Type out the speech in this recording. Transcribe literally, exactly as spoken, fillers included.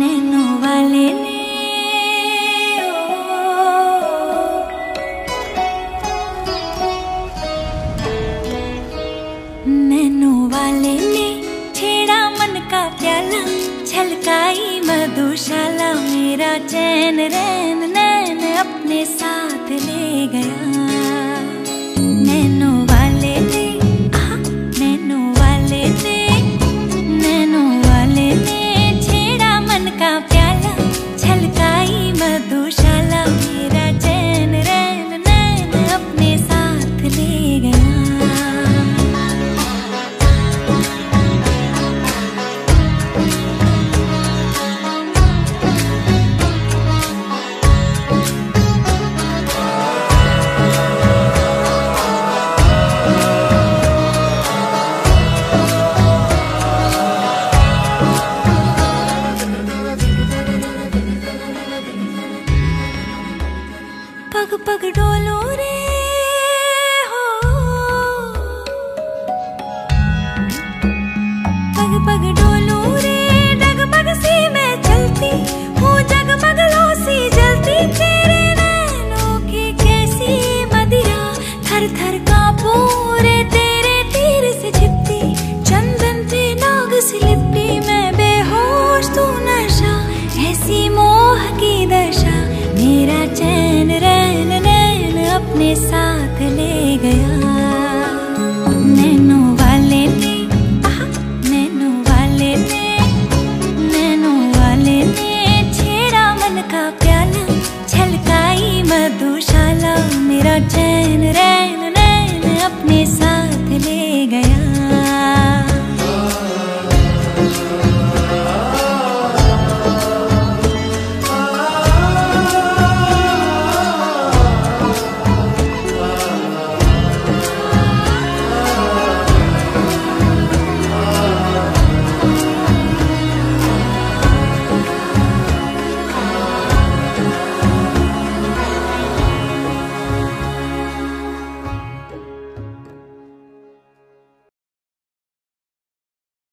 नैनोवाले ने नैनोवाले ने छेड़ा मन का प्याला, छलकाई मधुशाला, मेरा चैन रैन नैन अपने साथ ले गया। नैनोवाले ने नैनोवाले ने नैनोवाले ने छेड़ा मन का प्याला, छलकाई मधुशाला, मेरा चैन रैन नैन अपने साथ ले गया। पग पग डोलो रे हो, पग पग डोलो रे, डगमग सी मैं चलती हूँ, जगमगलों सी जलती, तेरे नैनों की कैसी मदिरा, थर थर कांपू रे, तेरे तीर से छिपती, चंदन पे नाग से लिपटी, मैं बेहोश तू नशा, ऐसी मोह की दशा, मेरा चैन रैन नैन अपने साथ ले।